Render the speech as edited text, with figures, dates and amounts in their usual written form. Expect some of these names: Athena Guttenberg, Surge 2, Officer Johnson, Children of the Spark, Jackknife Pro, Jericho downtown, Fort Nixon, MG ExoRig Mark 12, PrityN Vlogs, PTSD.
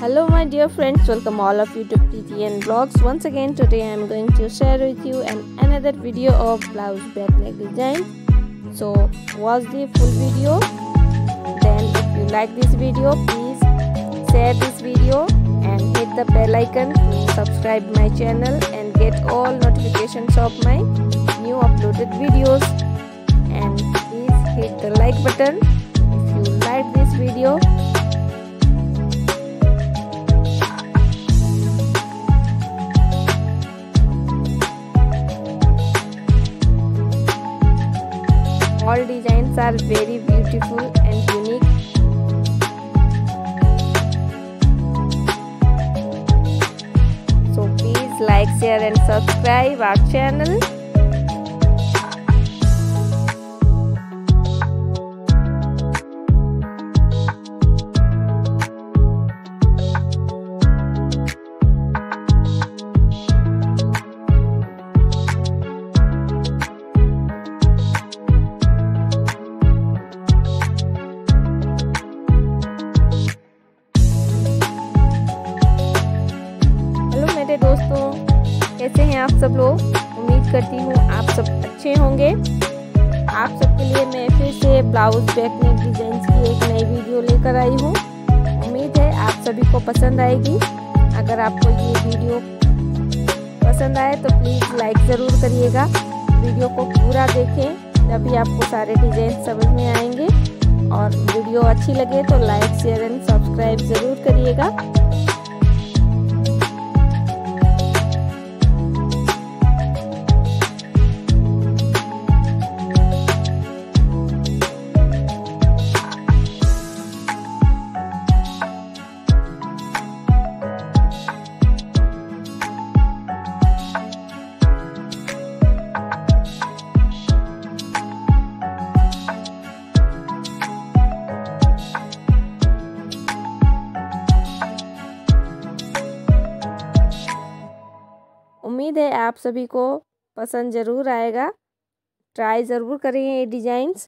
Hello my dear friends, welcome all of you to PrityN Vlogs. Once again today I am going to share with you another video of blouse back neck design. So watch the full video. Then if you like this video, please share this video and hit the bell icon to subscribe my channel and get all notifications of my new uploaded videos. And please hit the like button if you like this video. All designs are very beautiful and unique. So please like, share and subscribe our channel. दोस्तों कैसे हैं आप सब लोग, उम्मीद करती हूँ आप सब अच्छे होंगे। आप सबके लिए मैं फिर से ब्लाउज बैक नेक डिजाइन की एक नई वीडियो लेकर आई हूँ। उम्मीद है आप सभी को पसंद आएगी। अगर आपको ये वीडियो पसंद आए तो प्लीज़ लाइक ज़रूर करिएगा। वीडियो को पूरा देखें, तभी आपको सारे डिजाइन समझ में आएंगे। और वीडियो अच्छी लगे तो लाइक, शेयर एंड सब्सक्राइब ज़रूर करिएगा। उम्मीद है आप सभी को पसंद ज़रूर आएगा। ट्राई ज़रूर करें ये डिज़ाइंस।